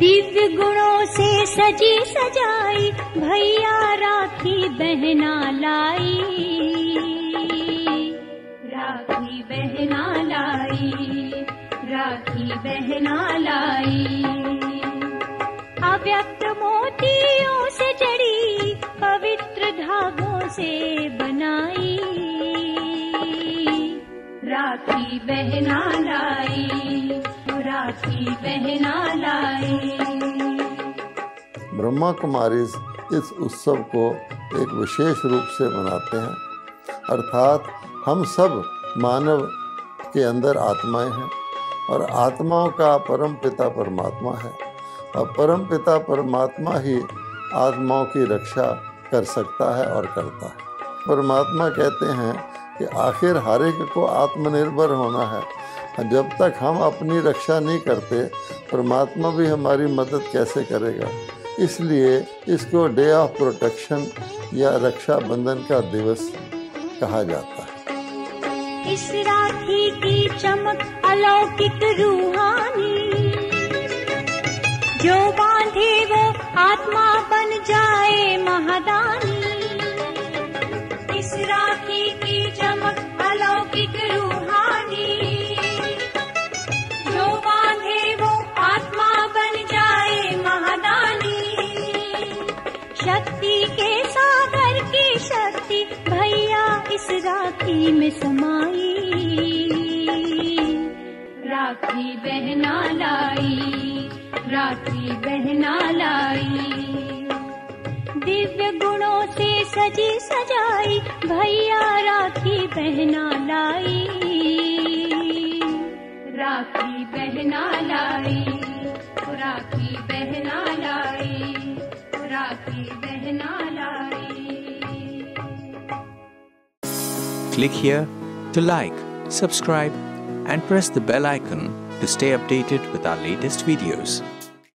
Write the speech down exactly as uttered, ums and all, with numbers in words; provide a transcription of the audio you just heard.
दिव्य गुणों से सजी सजाई, भैया राखी बहना लाई, राखी बहना लाई, राखी बहना लाई। अव्यक्त मोतियों से जड़ी, पवित्र धागों से बनाई, राखी बहना लाई, राखी बहना लाई। ब्रह्मा कुमारीज इस उत्सव को एक विशेष रूप से मनाते हैं, अर्थात हम सब मानव के अंदर आत्माएं हैं और आत्माओं का परम पिता परमात्मा है और परम पिता परमात्मा ही आत्माओं की रक्षा कर सकता है और करता है। परमात्मा कहते हैं कि आखिर हर एक को आत्मनिर्भर होना है। जब तक हम अपनी रक्षा नहीं करते, परमात्मा भी हमारी मदद कैसे करेगा। इसलिए इसको डे ऑफ प्रोटेक्शन या रक्षा बंधन का दिवस कहा जाता है। इस राखी की चमक अलौकिक रूहानी, जो बांधे वो आत्मा बन जाए महादानी। इस राखी की चमक अलौकिक रूहानी, के सागर की शक्ति भैया इस राखी में समाई, राखी बहना लाई, राखी बहना लाई। दिव्य गुणों से सजी सजाई, भैया राखी बहना लाई, राखी बहना लाई, राखी बहना लाई, राखी बहना लाई। Click here to like, subscribe and press the bell icon to stay updated with our latest videos.